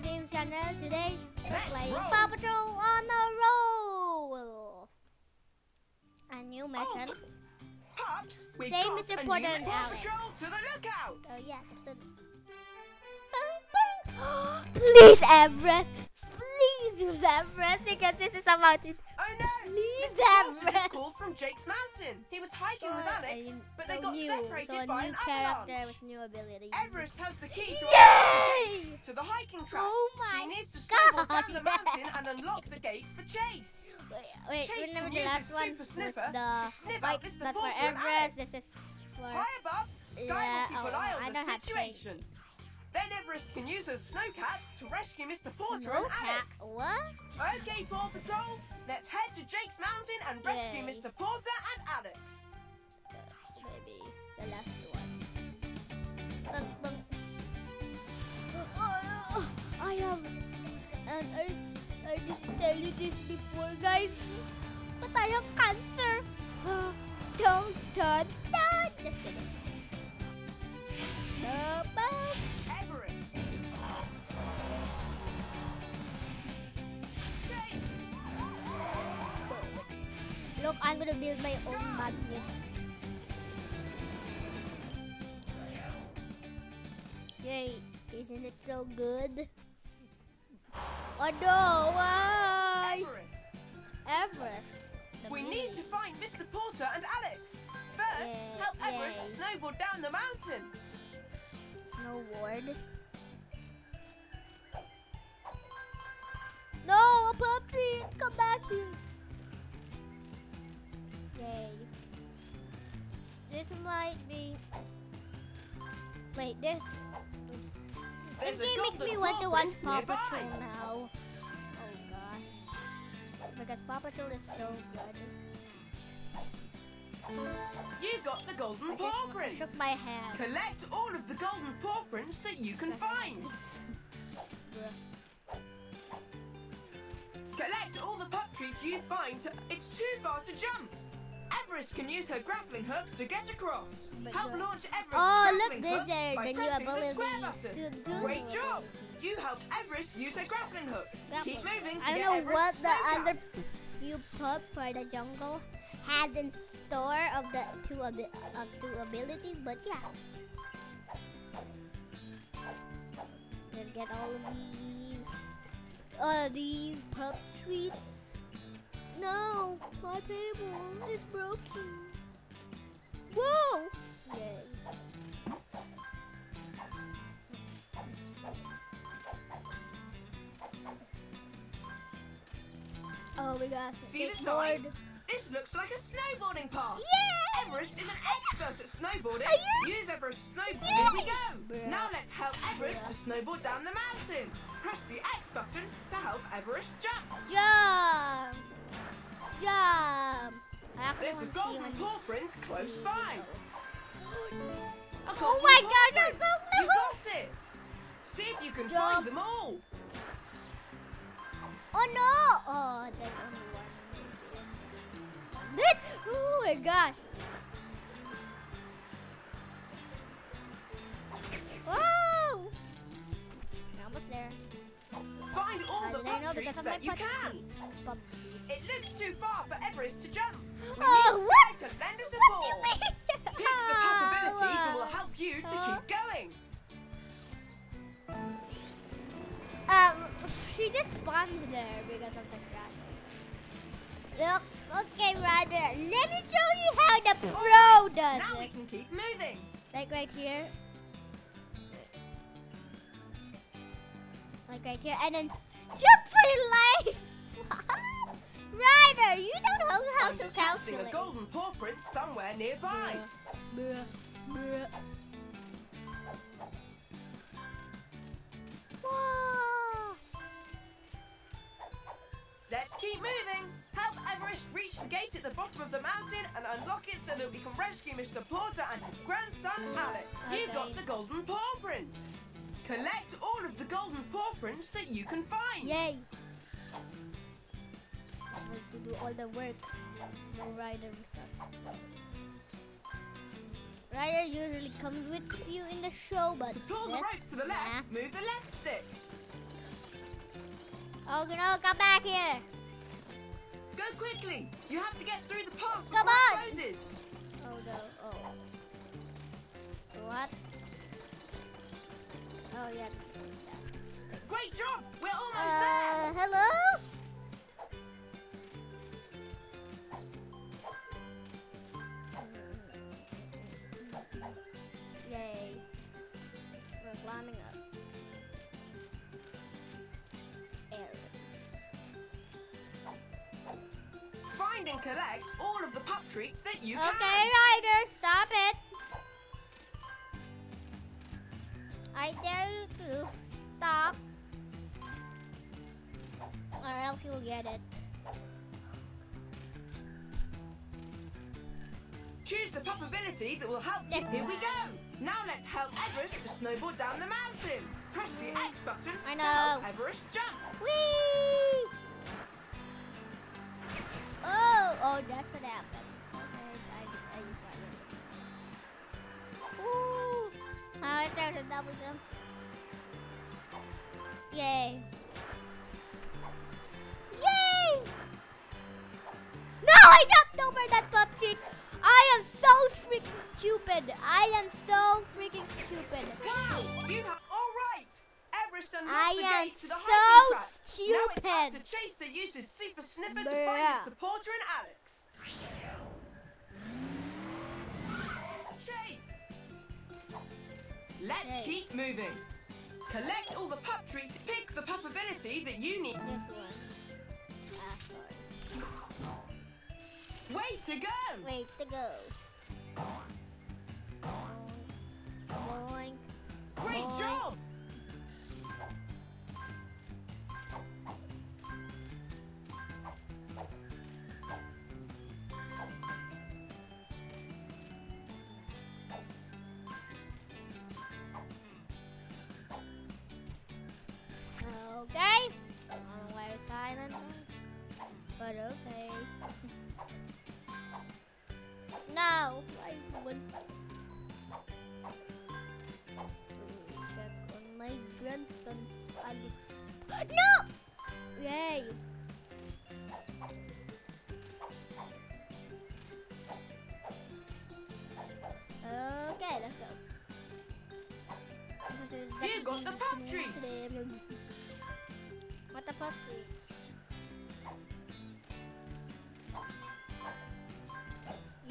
Video Games channel. Today we're playing Paw Patrol on a Roll. A new mission. Pops, we save got Mr. Porter and Alex. To the lookout. Oh yeah, let's do this. Bang, bang. Please, Everest. Please use Everest because this is a mountain. Oh no! Please, Everest. Called from Jake's Mountain. He was hiking with Alex, but they got separated by an avalanche. With new abilities. Everest has the key to the gate to the hiking track. Oh my God! She needs to snowball down the mountain and unlock the gate for Chase. Wait, Chase remember the last one? Super sniffer the, to sniff out Mr. Porter and Alex. This is for high above. Sky will keep an eye on the situation. Then Everest can use her snowcat to rescue Mr. Porter and Alex. What? Okay, Paw Patrol, let's head to Jake's Mountain and rescue Mr. Porter and Alex. Maybe the last one. I have, and I didn't tell you this before, guys, but I have cancer. Don't. Just kidding. Everest. Chase. Look, I'm gonna build my own magnet. Yay! Isn't it so good? Oh no! Why? Everest. We need to find Mr. Porter and Alex. First, help Everest snowboard down the mountain. No ward. No, puppy, come back here. Yay. This might be. Wait, this. This game makes me want to watch Paw Patrol now. Oh god. Because Paw Patrol is so good. You got the golden paw prints. Shook my hand. Collect all of the golden paw prints that you can find. Collect all the pup treats you find. It's too far to jump. Everest can use her grappling hook to get across. Help launch Everest grappling hook by pressing the square button. Great job! You helped Everest use her grappling hook. Keep moving to get Everest. I don't know what the other new pup for the jungle has in store of the two abilities, but yeah. Let's get all these pup treats. No, my table is broken. Whoa! Yay. Oh my gosh! See the sword. This looks like a snowboarding path. Yeah! Everest is an expert at snowboarding. Use Everest snowboarding. Here we go. Yeah. Now let's help Everest to snowboard down the mountain. Press the X button to help Everest jump. Jump! There's a golden paw print close by. Oh my God! I'm so close. You got it. See if you can find them all. Oh no! Oh, there's only one. Oh my gosh! Whoa! We're almost there. Find all the pup treats that you can. It looks too far for Everest to jump. We need Sky to lend us a ball. Pick the pup ability that will help you to keep going. She just spawned there because of the crash. Look. Okay, Ryder, let me show you how the pro does it. Now we can keep moving. Like right here, and then jump for your life. Ryder, you don't know how to calculate. I'm detecting a golden paw print somewhere nearby. Whoa. Let's keep moving. Help Everest reach the gate at the bottom of the mountain and unlock it so that we can rescue Mr. Porter and his grandson Alex. You got the golden paw print. Collect all of the golden paw prints that you can find. Yay! I have to do all the work. No Ryder with us. Ryder usually comes with you in the show, but to pull the rope to the left, move the left stick. Oh no, come back here. Go quickly. You have to get through the path before it closes. Oh no, oh. What? Oh yeah. Great job. We're almost there. Hello? Yay. We're climbing up. Arrows. Find and collect all of the pup treats that you can. Okay, Ryder, stop it. I dare you to stop. Or else you'll get it. Choose the pup ability that will help you. Here we go. Now let's help Everest to snowboard down the mountain. Press the X button to help Everest jump. Whee! Oh, oh, that's what happened. I just got it. Ooh! I started a double jump. Yay! Yay! No, I jumped over that pup cheek. I am so freaking stupid. I am so freaking stupid. Wow, you have all right. Everest unlocked the gate to the hiking track. Stupid. Now it's up to Chase that uses Super Sniffer to find Mr. Porter and Alex. Chase, let's keep moving. Collect all the pup treats. Pick the pup ability that you need. This one. Way to go! Way to go. Boing. Great job! Okay. I don't know why it's silent, but okay. No, I wouldn't. Check on my grandson, Alex. No! Yay! Okay, let's go. You got the pup treats! What the pup treats?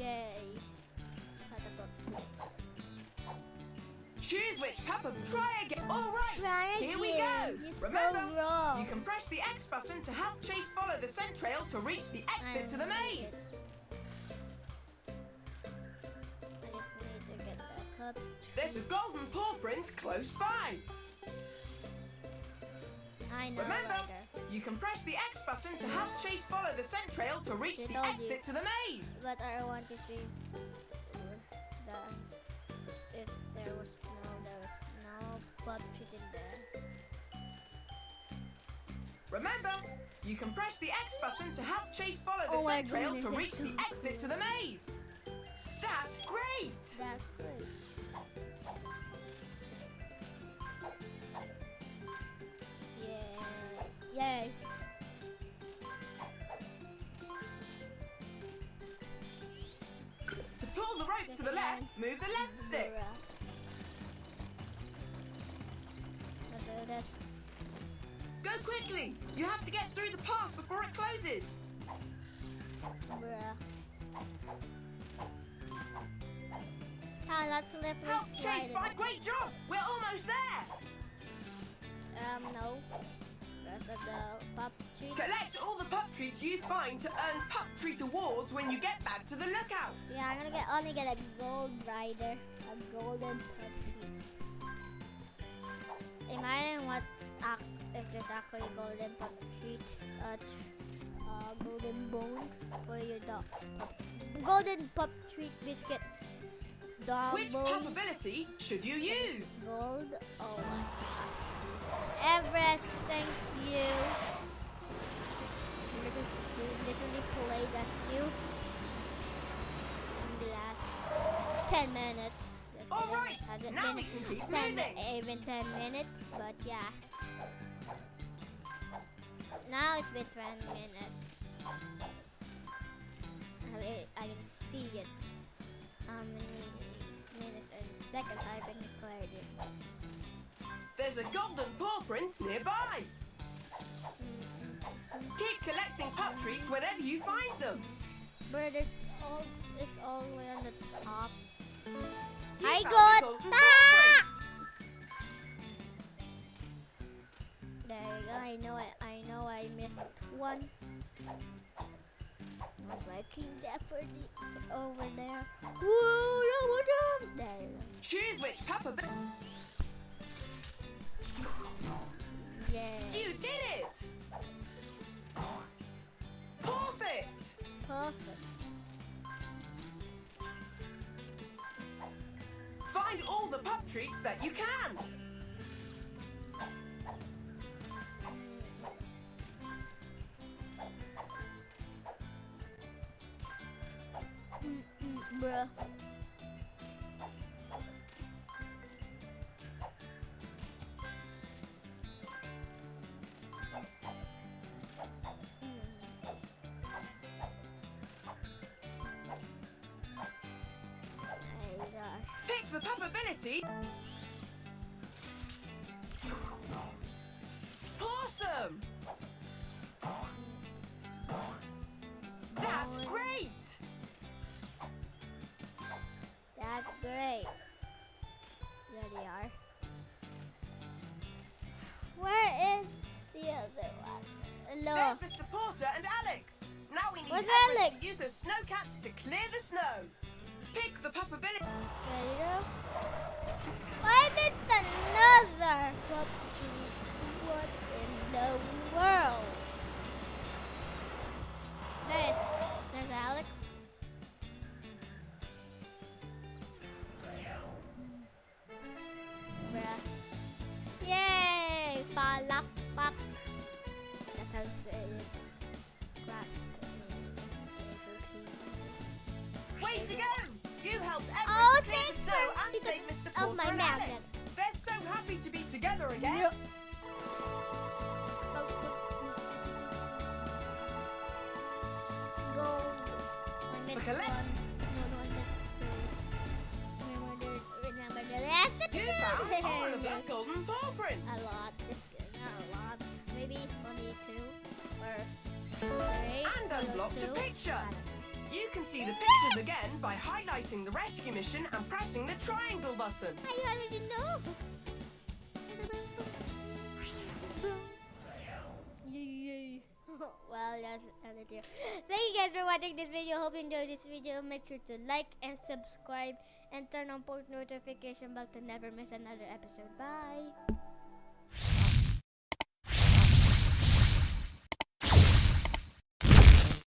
Yay. Choose which pup. Try again. All right. Here we go. Remember, you can press the X button to help Chase follow the scent trail to reach the exit to the maze. I just need to get the pup. There's a golden paw print close by. I know. Remember, you can press the X button to help Chase follow the scent trail to reach the exit to the maze. But I want to see that if there was no pup treat in there. Remember, you can press the X button to help Chase follow the scent trail to reach the exit to the maze. That's great! That's great. Yay. To pull the rope to the left, move the left stick. I'll do this. Go quickly. You have to get through the path before it closes. That's slippery. Help, Chase, great job. We're almost there. No. Collect all the pup treats you find to earn pup treat awards when you get back to the lookout. Yeah, I'm gonna only get a gold Ryder, a golden pup treat. Imagine what if there's actually a golden pup treat, a golden bone for your dog, golden pup treat biscuit, dog bone. Which pup ability should you use? Gold. Oh my gosh. Everest, thank you. You literally played as you in the last 10 minutes. Alright, now we can keep moving. Even 10 minutes, but yeah. Now it's been 20 minutes. I can see it. How many minutes and seconds I've been recording. There's a golden paw prints nearby. Keep collecting pup treats whenever you find them. But it's all the way on the top. I got that! There you go. I know I missed one. I was working there for the over there. Whoa, no, there you go. Choose which Papa. Yeah. You did it! Perfect! Perfect. Find all the pup treats that you can! Bruh. Pick the pup ability. Awesome. That's great. That's great. There they are. Where is the other one? Hello. There's Mr. Porter and Alex. Now we need Alex to use a snowcat to clear the snow. Pick the pup ability. Ryder? I missed another pup treat. What in the world? There's Alex. Bruh. Yay! Palakpak. That sounds really crap. Way to go! You helped Everest clean the snow and save Mr. Porter and Alex. They're so happy to be together again. Yep. Gold. I missed one. No, I missed two. Remember the last You found all of that golden paw print. A lot. Not a lot. Maybe only two or three. And unlocked a picture. You can see the pictures again by highlighting the rescue mission and pressing the triangle button. I already know. Well, that's another deal. Thank you guys for watching this video. Hope you enjoyed this video. Make sure to like and subscribe and turn on post notification bell to never miss another episode. Bye.